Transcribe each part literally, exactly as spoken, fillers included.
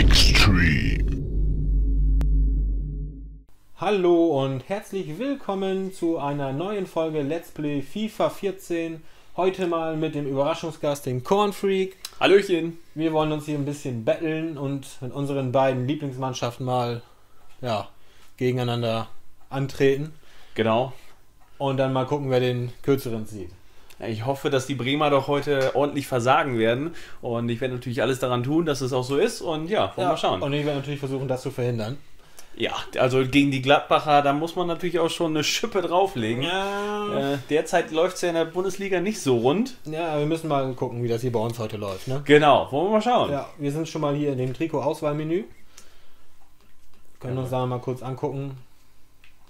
Extreme. Hallo und herzlich willkommen zu einer neuen Folge Let's Play FIFA vierzehn. Heute mal mit dem Überraschungsgast, dem Kornfreak. Hallöchen. Wir wollen uns hier ein bisschen betteln und mit unseren beiden Lieblingsmannschaften mal ja, gegeneinander antreten. Genau. Und dann mal gucken, wer den Kürzeren zieht. Ich hoffe, dass die Bremer doch heute ordentlich versagen werden. Und ich werde natürlich alles daran tun, dass es auch so ist. Und ja, wollen wir mal schauen. Und ich werde natürlich versuchen, das zu verhindern. Ja, also gegen die Gladbacher, da muss man natürlich auch schon eine Schippe drauflegen. Ja. Äh, derzeit läuft es ja in der Bundesliga nicht so rund. Ja, wir müssen mal gucken, wie das hier bei uns heute läuft. Ne? Genau, wollen wir mal schauen. Ja, wir sind schon mal hier in dem Trikot-Auswahlmenü. Können ja. uns da mal kurz angucken.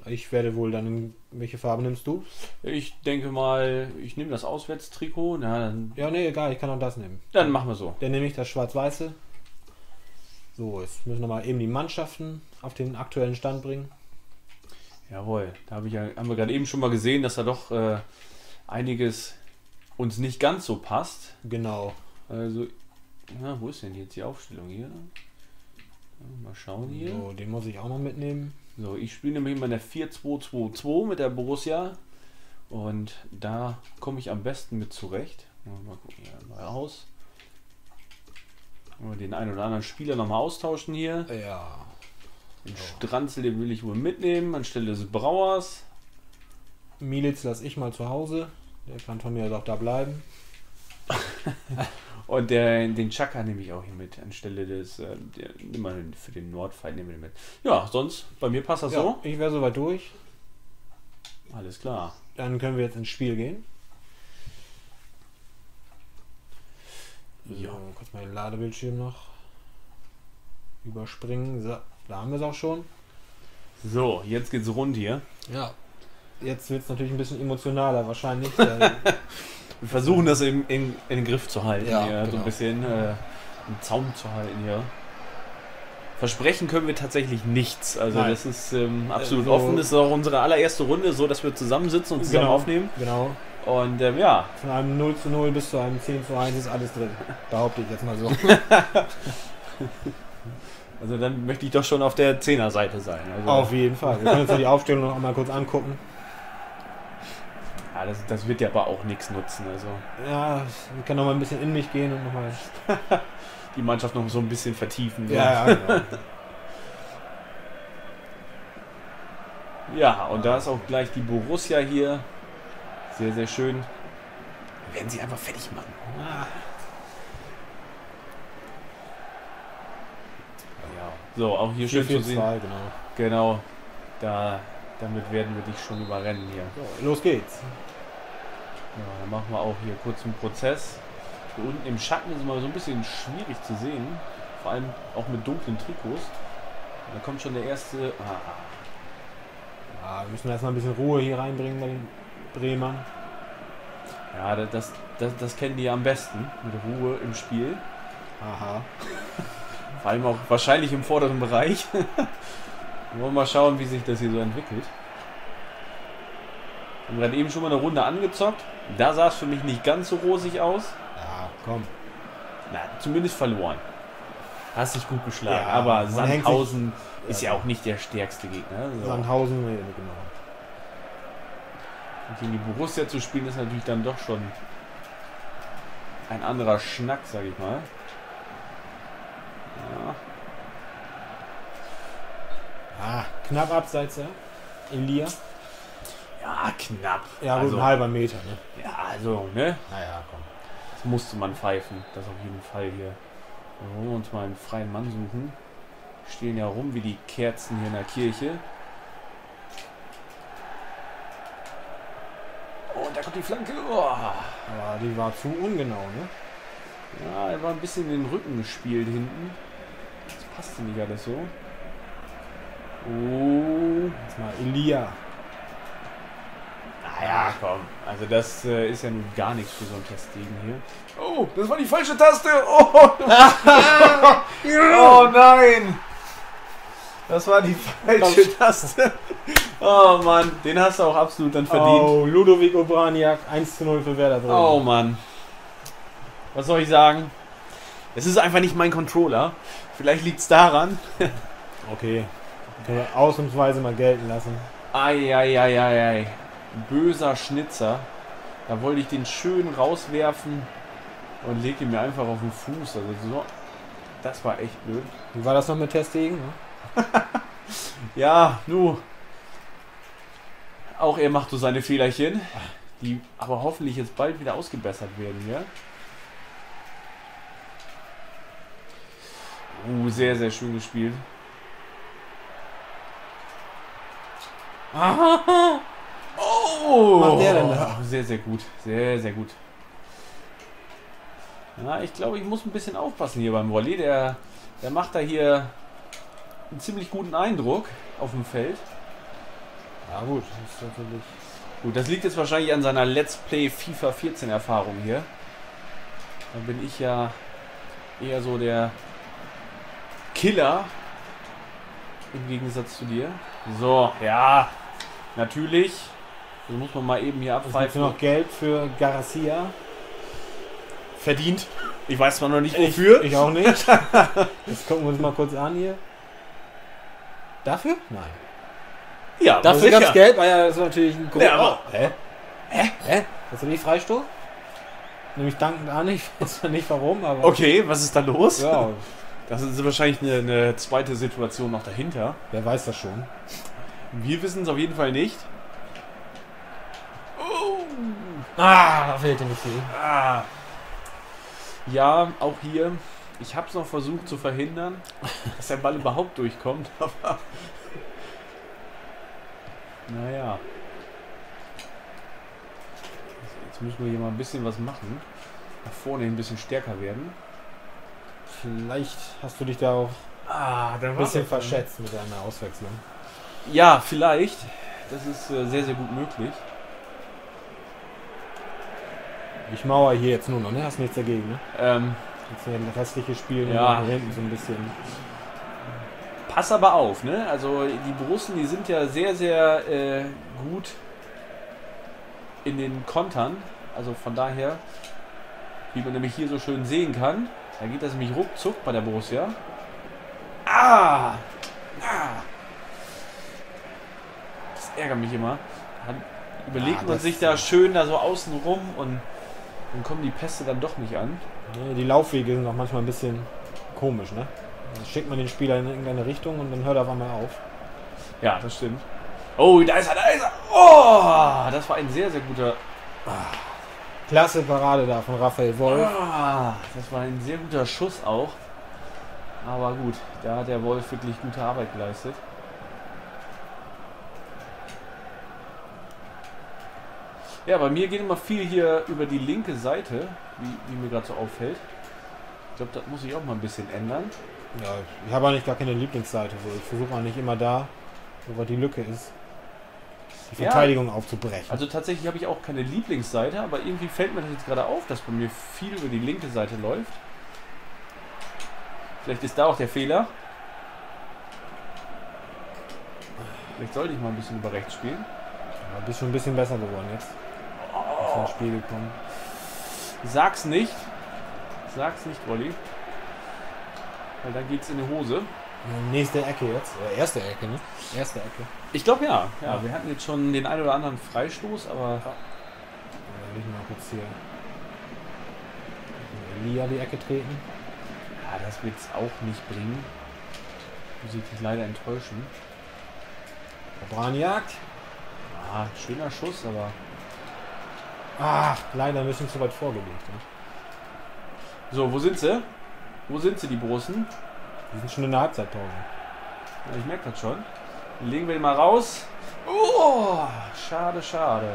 Ich werde wohl dann... Welche Farbe nimmst du? Ich denke mal, ich nehme das Auswärtstrikot. Na, dann ja, nee, egal, ich kann auch das nehmen. Dann machen wir so. Dann nehme ich das Schwarz-Weiße. So, jetzt müssen wir mal eben die Mannschaften auf den aktuellen Stand bringen. Jawohl, da hab ich ja, haben wir gerade eben schon mal gesehen, dass da doch äh, einiges uns nicht ganz so passt. Genau. Also, na, wo ist denn jetzt die Aufstellung hier? Mal schauen hier. So, den muss ich auch noch mitnehmen. So, ich spiele nämlich immer in der vier zwei zwei zwei mit der Borussia und da komme ich am besten mit zurecht. Mal gucken, ja, mal aus. Mal den einen oder anderen Spieler nochmal austauschen hier. Ja. Den so. Stranzel, den will ich wohl mitnehmen anstelle des Brauers. Militz lasse ich mal zu Hause. Der kann von mir also auch da bleiben. Und der, den Chaka nehme ich auch hier mit, anstelle des, äh, der, immer für den Nordfall nehmen wir den mit. Ja, sonst, bei mir passt das ja, so. Ich wäre soweit durch. Alles klar. Dann können wir jetzt ins Spiel gehen. Ja, so, kurz mal den Ladebildschirm noch überspringen. So, da haben wir es auch schon. So, jetzt geht's rund hier. Ja, jetzt wird es natürlich ein bisschen emotionaler wahrscheinlich. Wir versuchen das in, in, in den Griff zu halten, ja, hier, genau. So ein bisschen äh, einen Zaum zu halten hier. Versprechen können wir tatsächlich nichts. Also Nein. das ist ähm, absolut so offen. Das ist auch unsere allererste Runde, so dass wir zusammensitzen und zusammen genau, aufnehmen. Genau. Und ähm, ja. Von einem null zu null bis zu einem zehn zu eins ist alles drin. Behaupte ich jetzt mal so. Also dann möchte ich doch schon auf der Zehner-Seite sein. Also auf jeden Fall. Wir können uns ja die Aufstellung noch mal kurz angucken. Das, das wird ja aber auch nichts nutzen. Also. Ja, ich kann noch mal ein bisschen in mich gehen und noch mal die Mannschaft noch so ein bisschen vertiefen. Ja, ja, ja, genau. Ja, und da ist auch gleich die Borussia hier. Sehr, sehr schön. Wir werden sie einfach fertig machen. Ah. Ja. So, auch hier schön zu sehen. Zwei, genau. Genau. Da, damit werden wir dich schon überrennen hier. So, los geht's. Ja, dann machen wir auch hier kurz einen Prozess. Hier unten im Schatten ist immer so ein bisschen schwierig zu sehen. Vor allem auch mit dunklen Trikots. Da kommt schon der erste... Ah. Ja, wir müssen erstmal ein bisschen Ruhe hier reinbringen bei den Bremern. Ja, das, das, das kennen die ja am besten. Mit Ruhe im Spiel. Aha. Vor allem auch wahrscheinlich im vorderen Bereich. Wir wollen mal schauen, wie sich das hier so entwickelt. Wir haben gerade eben schon mal eine Runde angezockt. Da sah es für mich nicht ganz so rosig aus. Ja, komm. Na, zumindest verloren. Hast dich gut geschlagen. Ja, aber Sandhausen ist ja, ja auch nicht der stärkste Gegner. So. Sandhausen, nee, genau. Und gegen die Borussia zu spielen, ist natürlich dann doch schon ein anderer Schnack, sag ich mal. Ja. Ah, knapp abseits, ja. Elia. Ja, knapp. Ja, also, ein halber Meter, ne? Ja, also, ne? Naja, komm. Das musste man pfeifen, das auf jeden Fall hier. Dann wollen wir uns mal einen freien Mann suchen. Wir stehen ja rum wie die Kerzen hier in der Kirche. Oh, und da kommt die Flanke. Oh. Ja, die war zu ungenau, ne? Ja, er war ein bisschen in den Rücken gespielt hinten. Das passte nicht alles so. Oh, jetzt mal Elia. Naja, komm. Also das äh, ist ja nun gar nichts für so ein Testdegen hier. Oh, das war die falsche Taste. Oh, oh nein. Das war die falsche Taste. Oh Mann, den hast du auch absolut dann verdient. Oh, Ludovic Obraniak, eins zu null für Werder Bremen. Oh Mann. Was soll ich sagen? Es ist einfach nicht mein Controller. Vielleicht liegt es daran. Okay. Können wir ausnahmsweise mal gelten lassen. Eieieiei. Böser Schnitzer. Da wollte ich den schön rauswerfen und legte mir einfach auf den Fuß. Also so. Das war echt blöd. Wie war das noch mit ter Stegen? Ne? Ja, nu. Auch er macht so seine Fehlerchen, die aber hoffentlich jetzt bald wieder ausgebessert werden. Ja? Uh, sehr, sehr schön gespielt. Aha. Oh! Was macht der denn da? Sehr, sehr gut. Sehr, sehr gut. Ja, ich glaube, ich muss ein bisschen aufpassen hier beim Volley. Der, der macht da hier einen ziemlich guten Eindruck auf dem Feld. Ja gut, das ist natürlich... Gut, das liegt jetzt wahrscheinlich an seiner Let's Play FIFA vierzehn Erfahrung hier. Da bin ich ja eher so der Killer im Gegensatz zu dir. So, ja, natürlich. Das muss man mal eben hier abpfeifen. Noch Geld für Garcia. Verdient. Ich weiß zwar noch nicht wofür. Ich, ich auch nicht. Jetzt gucken wir uns mal kurz an hier. Dafür? Nein. Ja, dafür gab es Geld, weil ja, das ist natürlich ein großer. Ja, hä? Hä? Hä? Hast du nicht Freistoß? Nämlich dankend an, ich weiß nicht warum, aber. Okay, was ist da los? Ja. Das ist wahrscheinlich eine, eine zweite Situation noch dahinter. Wer weiß das schon? Wir wissen es auf jeden Fall nicht. Oh. Ah, da fehlt nicht viel. Ah. Ja, auch hier. Ich habe es noch versucht zu verhindern, dass der Ball überhaupt durchkommt, aber. Naja. Jetzt müssen wir hier mal ein bisschen was machen. Nach vorne ein bisschen stärker werden. Vielleicht hast du dich da auch ah, ein bisschen verschätzt mit deiner Auswechslung. Ja, vielleicht. Das ist sehr, sehr gut möglich. Ich mauer hier jetzt nur noch, ne? Hast nichts dagegen, ne? Ähm, jetzt werden restliche Spiele ja, hinten so ein bisschen. Pass aber auf, ne? Also die Borussen, die sind ja sehr, sehr äh, gut in den Kontern. Also von daher, wie man nämlich hier so schön sehen kann, da geht das nämlich ruckzuck bei der Borussia. Ah! Ah! Das ärgert mich immer. Dann überlegt ah, man sich da schön da so außen rum und dann kommen die Pässe dann doch nicht an. Die Laufwege sind auch manchmal ein bisschen komisch, ne? Dann schickt man den Spieler in irgendeine Richtung und dann hört er auf einmal auf. Ja, das stimmt. Oh, da ist er, da ist er! Oh, das war ein sehr, sehr guter... Ah, klasse Parade da von Raphael Wolf. Ah, das war ein sehr guter Schuss auch. Aber gut, da hat der Wolf wirklich gute Arbeit geleistet. Ja, bei mir geht immer viel hier über die linke Seite, wie, wie mir gerade so auffällt. Ich glaube, das muss ich auch mal ein bisschen ändern. Ja, ich habe eigentlich gar keine Lieblingsseite. So. Ich versuche eigentlich immer da, wo die Lücke ist, die Verteidigung ja, aufzubrechen. Also tatsächlich habe ich auch keine Lieblingsseite, aber irgendwie fällt mir das jetzt gerade auf, dass bei mir viel über die linke Seite läuft. Vielleicht ist da auch der Fehler. Vielleicht sollte ich mal ein bisschen über rechts spielen. Ja, bist schon ein bisschen besser geworden jetzt. Oh. Ins Spiel gekommen. Sag's nicht. Sag's nicht, Olli. Weil dann geht's in die Hose. Nächste Ecke jetzt. Oder erste Ecke, ne? Erste Ecke. Ich glaube ja. ja. Ja, wir hatten jetzt schon den einen oder anderen Freistoß, aber. Ja. Ja, will ich mal kurz hier. Elia die Ecke treten. Ja, das wird's auch nicht bringen. Muss ich dich leider enttäuschen. Obraniak. Ah, schöner Schuss, aber. Ach, leider ein bisschen zu weit vorgelegt. Ne? So, wo sind sie? Wo sind sie, die Borussen? Die sind schon in der Halbzeitpause. Ja, ich merke das schon. Dann legen wir den mal raus. Oh, schade, schade.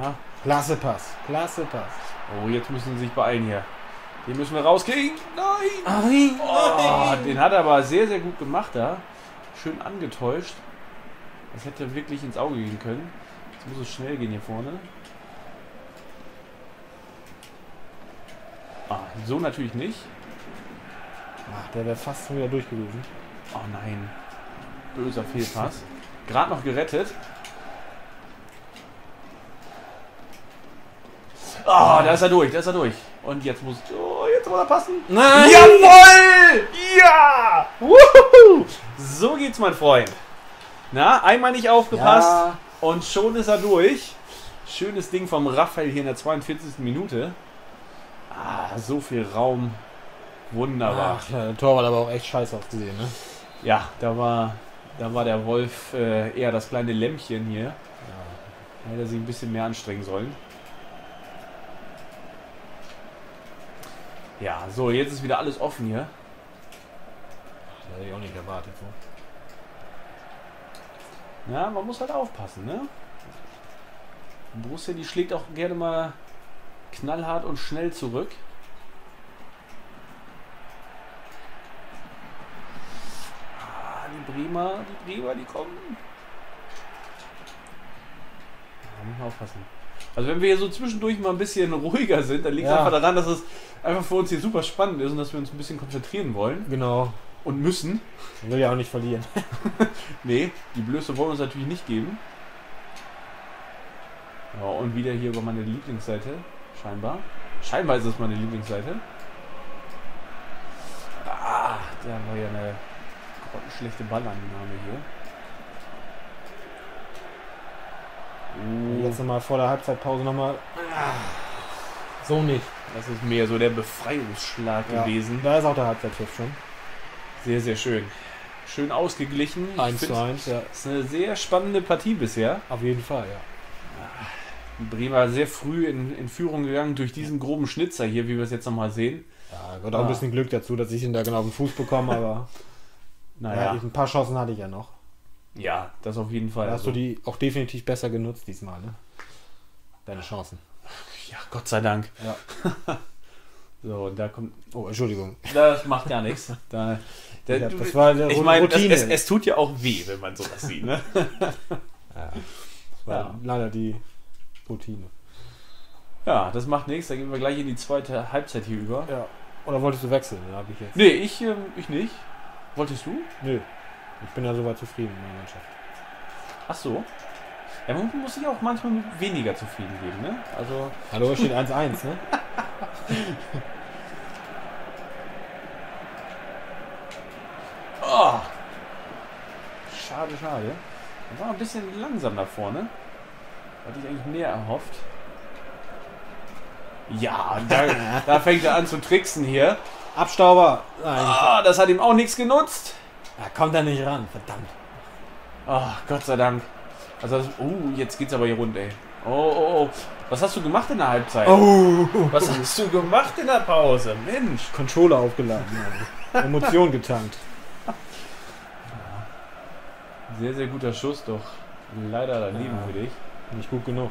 Ja. Klasse Pass, klasse Pass. Oh, jetzt müssen sie sich beeilen hier. Den müssen wir rauskriegen. Nein! Nein, oh, nein! Den hat er aber sehr, sehr gut gemacht da. Schön angetäuscht. Das hätte wirklich ins Auge gehen können. Jetzt muss es schnell gehen hier vorne. Ah, so natürlich nicht. Ach, der wäre fast schon wieder durch gewesen. Oh nein. Böser Fehlpass. Gerade noch gerettet. Ah, oh, da ist er durch, da ist er durch. Und jetzt muss... Oh, jetzt muss er passen. Nein! Jawohl! Ja! Woohoo! So geht's, mein Freund. Na, einmal nicht aufgepasst. Ja. Und schon ist er durch. Schönes Ding vom Raphael hier in der zweiundvierzigsten Minute. Ah, so viel Raum. Wunderbar. Ach, der Torwart aber auch echt scheiße ausgesehen, ne? Ja, da war, da war der Wolf äh, eher das kleine Lämpchen hier. Ja. Hätte sich ein bisschen mehr anstrengen sollen. Ja, so, jetzt ist wieder alles offen hier. Das hätte ich auch nicht erwartet. So. Ja, man muss halt aufpassen, ne? Borussia, die schlägt auch gerne mal knallhart und schnell zurück. Ah, die Bremer, die Bremer, die kommen. Da muss man aufpassen. Also wenn wir hier so zwischendurch mal ein bisschen ruhiger sind, dann liegt es ja einfach daran, dass es einfach für uns hier super spannend ist und dass wir uns ein bisschen konzentrieren wollen. Genau. Und müssen. Ich will ja auch nicht verlieren. Nee, die Blöße wollen wir uns natürlich nicht geben. Ja, und wieder hier über meine Lieblingsseite. Scheinbar. Scheinbar ist es meine Lieblingsseite. Ah, da haben wir ja eine grottenschlechte Ballannahme hier. Uh. Jetzt nochmal vor der Halbzeitpause nochmal. Ah, so nicht. Das ist mehr so der Befreiungsschlag ja, gewesen. Da ist auch der Halbzeitpfiff schon. Sehr, sehr schön. Schön ausgeglichen. eins zu eins, ja. Das ist eine sehr spannende Partie bisher. Auf jeden Fall, ja. Die Bremer sehr früh in, in Führung gegangen durch diesen groben Schnitzer hier, wie wir es jetzt nochmal sehen. Ja, gehört auch ah. ein bisschen Glück dazu, dass ich ihn da genau auf den Fuß bekomme, aber naja. Ja, ein paar Chancen hatte ich ja noch. Ja, das auf jeden Fall. Da hast also. du die auch definitiv besser genutzt diesmal, ne? Deine Chancen. Ja, Gott sei Dank. Ja. So, und da kommt... Oh, Entschuldigung. Das macht ja nichts. Da, da, ja, das war eine ich meine, Routine. Das, es, es tut ja auch weh, wenn man sowas sieht, ne? Ja. Ja. Leider die Routine. Ja, das macht nichts. Da gehen wir gleich in die zweite Halbzeit hier über. Ja. Oder wolltest du wechseln? Hab ich jetzt. Nee, ich, ähm, ich nicht. Wolltest du? Nö. Ich bin ja soweit zufrieden mit meiner Mannschaft. Ach so. Ja, man muss sich auch manchmal mit weniger zufrieden geben, ne? Also... Hallo, steht eins eins, ne? Oh. Schade, schade. Das war ein bisschen langsam da vorne. Hatte ich eigentlich mehr erhofft. Ja, da, da fängt er an zu tricksen hier. Abstauber. Nein. Ah, das hat ihm auch nichts genutzt. Da kommt er nicht ran, verdammt. Ach, Gott sei Dank. Also, das, oh, jetzt geht's aber hier rund, ey. Oh, oh, oh. Was hast du gemacht in der Halbzeit? Oh. Was hast du gemacht in der Pause? Mensch. Controller aufgeladen. Emotion getankt. Sehr, sehr guter Schuss, doch leider daneben ja, für dich. Nicht gut genug. Ne?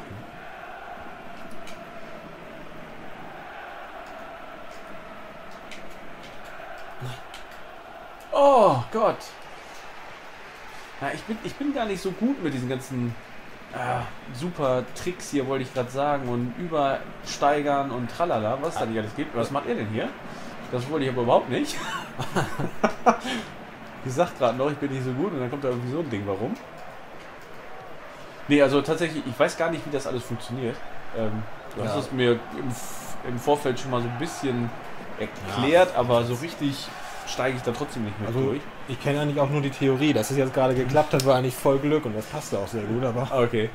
Oh Gott. Ja, ich, bin, ich bin gar nicht so gut mit diesen ganzen äh, super Tricks hier, wollte ich gerade sagen. Und übersteigern und tralala, was da nicht alles gibt. Was macht ihr denn hier? Das wollte ich aber überhaupt nicht. Ich sag gerade noch, ich bin nicht so gut und dann kommt da irgendwie so ein Ding, warum? Nee, also tatsächlich, ich weiß gar nicht, wie das alles funktioniert. Ähm, du ja. hast es mir im, im Vorfeld schon mal so ein bisschen erklärt, ja, aber so richtig steige ich da trotzdem nicht mehr also, durch. Ich kenne eigentlich auch nur die Theorie, dass es jetzt gerade geklappt hat, war eigentlich voll Glück und das passte auch sehr gut, aber okay.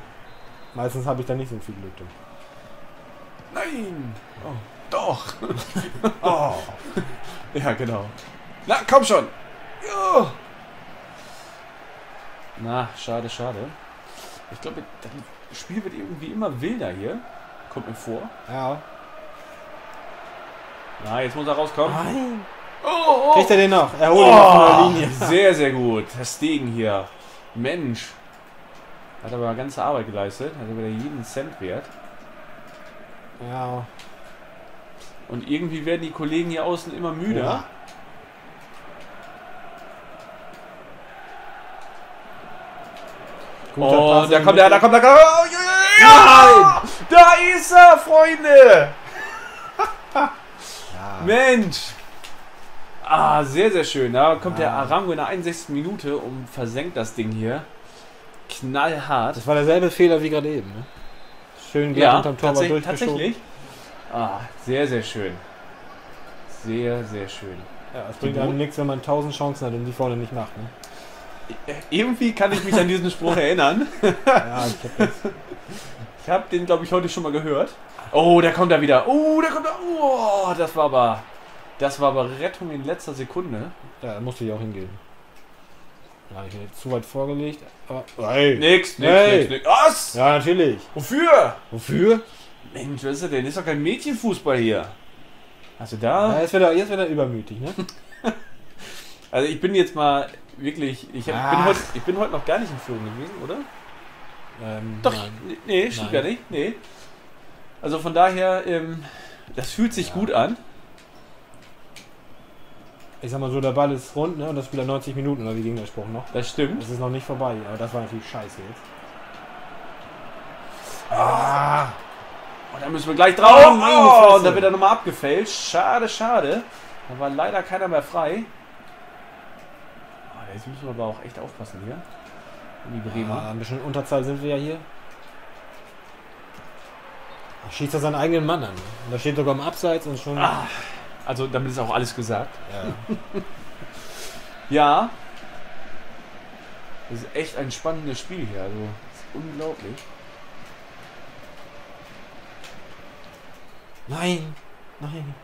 Meistens habe ich da nicht so viel Glück. Drin. Nein! Oh. Doch! Oh. Ja, genau. Na, komm schon! Oh. Na, schade, schade. Ich glaube, das Spiel wird irgendwie immer wilder hier. Kommt mir vor. Ja. Na, jetzt muss er rauskommen. Nein. Oh, oh. Kriegt er den noch? Er holt ihn auf der Linie. Sehr, sehr gut. Ter Stegen hier. Mensch. Hat aber eine ganze Arbeit geleistet. Hat aber jeden Cent wert. Ja. Und irgendwie werden die Kollegen hier außen immer müder. Ja. Gut, oh, da kommt er, da kommt er, da kommt er. Oh, ja, nein! Da ist er, Freunde! Ja. Mensch! Ah, sehr, sehr schön. Da kommt ja. der Arango in der einundsechzigsten Minute und versenkt das Ding hier. Knallhart. Das war derselbe Fehler wie gerade eben. Ne? Schön glatt ja, unterm Torwart durchgeschoben. Tatsächlich. Ah, sehr, sehr schön. Sehr, sehr schön. Ja, es bringt einem nichts, wenn man tausend Chancen hat und die vorne nicht macht. Ne? Irgendwie kann ich mich an diesen Spruch erinnern. Ja, ich, ich habe den, glaube ich, heute schon mal gehört. Oh, da kommt er wieder. Oh, da kommt er. Oh, das war aber, das war aber Rettung in letzter Sekunde. Ja, da musste ich auch hingehen. Da habe ich mir zu weit vorgelegt. Aber, hey, nix, nix, hey. nix, nix. Was? Ja, natürlich. Wofür? Wofür? Mensch, was ist das denn? Ist doch kein Mädchenfußball hier. Also da... Na, jetzt wird er, jetzt wird er übermütig, ne? Also ich bin jetzt mal wirklich... Ich, hab, bin, heute, ich bin heute noch gar nicht im Flogen gewesen, oder? Ähm, doch, nein. Nee, stimmt nein. gar nicht. Nee. Also von daher, ähm, das fühlt sich ja. gut an. Ich sag mal so, der Ball ist rund, ne? Und das spielt er neunzig Minuten, oder wie ging der Spruch noch? Das stimmt. Das ist noch nicht vorbei, aber das war natürlich scheiße jetzt. Ah! Und da müssen wir gleich drauf. Oh, oh, und da wird er nochmal abgefälscht. Schade, schade. Da war leider keiner mehr frei. Oh, jetzt müssen wir aber auch echt aufpassen hier. Die Bremer. Ah, ein bisschen Unterzahl sind wir ja hier. Da schießt er seinen eigenen Mann an. Und da steht sogar im Abseits und schon... Ah, also damit ist auch alles gesagt. Ja. Ja. Das ist echt ein spannendes Spiel hier. Also, das ist unglaublich. Nein! Nein!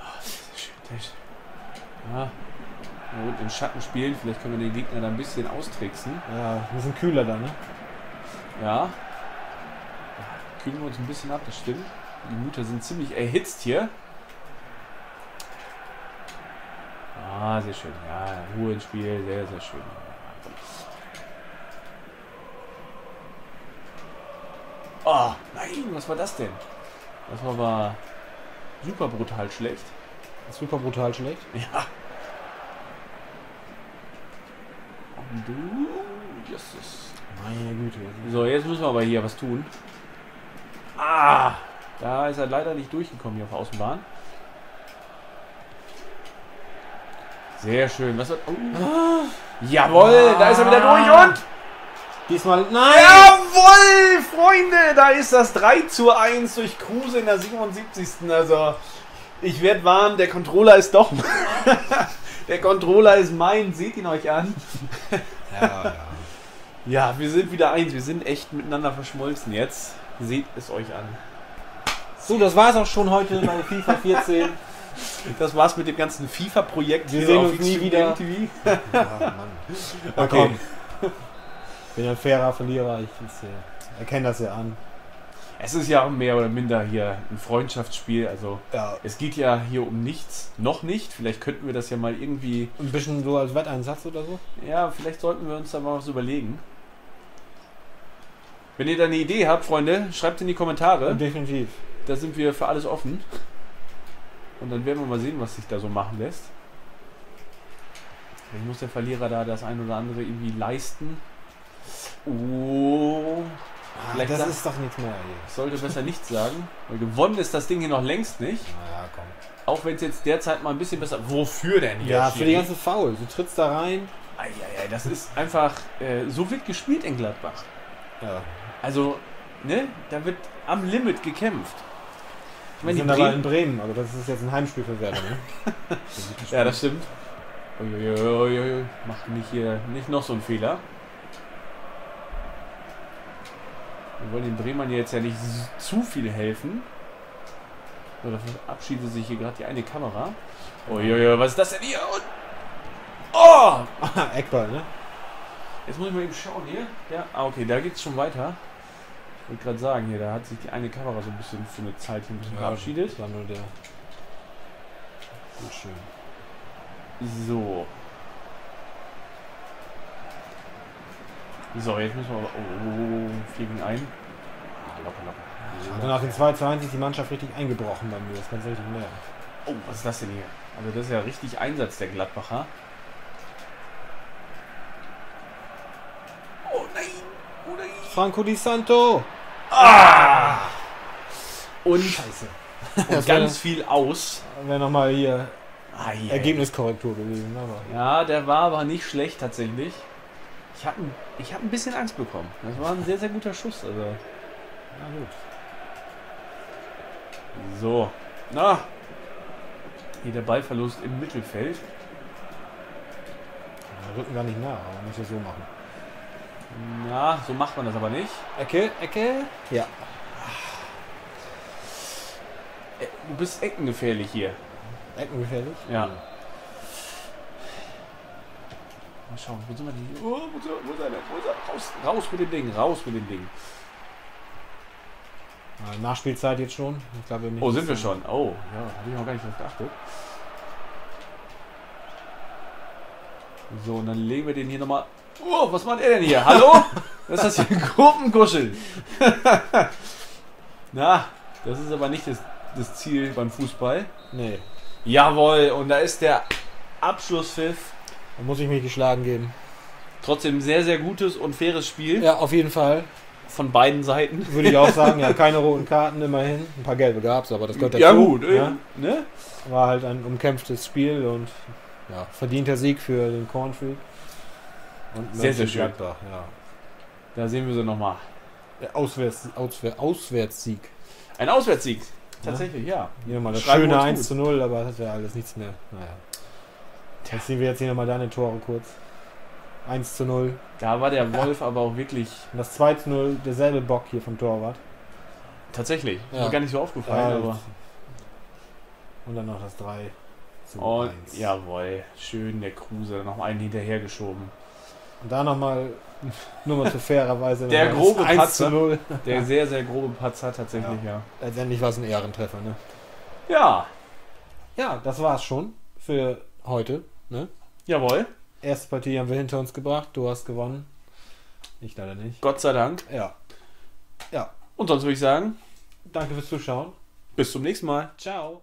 Oh, das ist schön, das ist schön. Ja. Gut, im Schatten spielen, vielleicht können wir den Gegner da ein bisschen austricksen. Ja, wir sind kühler da, ne? Ja. Kühlen wir uns ein bisschen ab, das stimmt. Die Mütter sind ziemlich erhitzt hier. Ah, sehr schön. Ja, Ruhe ins Spiel, sehr, sehr schön. Oh, nein, was war das denn? Das war aber super brutal schlecht. Super brutal schlecht? Ja. Und du... Jesus. Meine Güte. So, jetzt müssen wir aber hier was tun. Ah! Da ist er leider nicht durchgekommen hier auf der Außenbahn. Sehr schön. Was hat... Oh. Ah. Jawohl, ah. Da ist er wieder durch und... Diesmal, nein! Jawohl, Freunde! Da ist das drei zu eins durch Kruse in der siebenundsiebzigsten Also, ich werde warm, der Controller ist doch... der Controller ist mein, seht ihn euch an. Ja, ja. Ja, wir sind wieder eins, wir sind echt miteinander verschmolzen jetzt. Seht es euch an. So, das war's auch schon heute bei FIFA vierzehn. Das war's mit dem ganzen FIFA-Projekt. Wir sehen uns nie wieder. Ja, Mann. Okay. Ich bin ein fairer Verlierer, ich erkenne das ja an. Es ist ja mehr oder minder hier ein Freundschaftsspiel, also ja. Es geht ja hier um nichts, noch nicht. Vielleicht könnten wir das ja mal irgendwie... Ein bisschen so als Wetteinsatz oder so? Ja, vielleicht sollten wir uns da mal was überlegen. Wenn ihr da eine Idee habt, Freunde, schreibt in die Kommentare. Und definitiv. Da sind wir für alles offen. Und dann werden wir mal sehen, was sich da so machen lässt. Vielleicht muss der Verlierer da das ein oder andere irgendwie leisten. Oh, ah, das dann, ist doch nichts mehr. Ich sollte besser nichts sagen, weil gewonnen ist das Ding hier noch längst nicht. Na ja, komm. Auch wenn es jetzt derzeit mal ein bisschen besser... Wofür denn hier? Ja, für die ganzen Fouls. Du trittst da rein. Ei, ei, ei, das ist einfach... Äh, so wird gespielt in Gladbach. Ja. Also, ne? Da wird am Limit gekämpft. Ich meine, die sind Bremen, aber in Bremen, aber das ist jetzt ein Heimspiel für Werder, ne? Ja, das stimmt. Uiuiuiui. Macht mich hier nicht noch so einen Fehler. Wir wollen den Bremern jetzt ja nicht zu viel helfen. So, da verabschiedet sich hier gerade die eine Kamera. Uiuiui, was ist das denn hier? Und oh! Eckball, ne? Jetzt muss ich mal eben schauen hier. Ja, ah, okay, da geht es schon weiter. Ich wollte gerade sagen, hier, da hat sich die eine Kamera so ein bisschen für eine Zeit hier ein bisschen ja, verabschiedet. Das war nur der. Gut, schön. So. So, jetzt müssen wir aber... Oh, vier gegen eins. Ah, locker, locker. Also nach dem zwei zu eins ist die Mannschaft richtig eingebrochen bei mir. Das kann richtig mehr. Oh, was ist das denn hier? Also das ist ja richtig Einsatz der Gladbacher. Oh nein! Oh nein! Franco Di Santo! Ah! Und... Scheiße. Und ganz viel aus. Wäre nochmal hier ah, yeah. Ergebniskorrektur gewesen. Aber. Ja, der war aber nicht schlecht tatsächlich. Ich habe ich hab ein bisschen Angst bekommen. Das war ein sehr, sehr guter Schuss. Also. Na gut. So. Na. Hier der Ballverlust im Mittelfeld. Wir rücken gar nicht nah, aber nicht so machen. Na, so macht man das aber nicht. Ecke, Ecke. Ja. Du bist eckengefährlich hier. Eckengefährlich? Ja. Mal schauen, wo sind wir denn hier? Oh, wo ist er? Wo ist er? Raus, raus mit dem Ding, raus mit dem Ding. Nachspielzeit jetzt schon. Ich glaube, nicht oh, sind wir schon. Oh, ja, habe ich noch gar nicht drauf geachtet. So, und dann legen wir den hier nochmal. Oh, was macht er denn hier? Hallo? Das ist das hier Gruppenkuscheln. Na, das ist aber nicht das, das Ziel beim Fußball. Nee. Jawohl, und da ist der Abschlusspfiff. Da muss ich mich geschlagen geben. Trotzdem sehr, sehr gutes und faires Spiel. Ja, auf jeden Fall. Von beiden Seiten. Würde ich auch sagen, ja, keine roten Karten immerhin. Ein paar gelbe gab es, aber das gehört dazu. Ja gut, ja. Ne? War halt ein umkämpftes Spiel und ja, verdienter Sieg für den Kornfreak. Und sehr, sehr schön. Gladbach, ja. Da sehen wir sie nochmal. Auswärts, Auswär, Auswärtssieg. Ein Auswärtssieg, tatsächlich, ja. Hier nochmal das schöne eins zu null, aber das wäre alles nichts mehr. Naja. Jetzt sehen wir jetzt hier nochmal deine Tore kurz. eins zu null. Da war der Wolf ja. aber auch wirklich... Und das zwei zu null, derselbe Bock hier vom Torwart. Tatsächlich. Ja. Ist mir gar nicht so aufgefallen. Ja, aber. Und dann noch das drei zu eins. Jawohl. Schön, der Kruse. Noch einen hinterhergeschoben. Und da nochmal, nur mal zu fairer Weise... der grobe Patzer. Der sehr, sehr grobe Patzer tatsächlich, ja. ja. Letztendlich war es ein Ehrentreffer, ne? Ja. Ja, das war's schon für heute, ne? Jawohl. Erste Partie haben wir hinter uns gebracht. Du hast gewonnen. Ich leider nicht. Gott sei Dank. Ja. Ja. Und sonst würde ich sagen, danke fürs Zuschauen. Bis zum nächsten Mal. Ciao.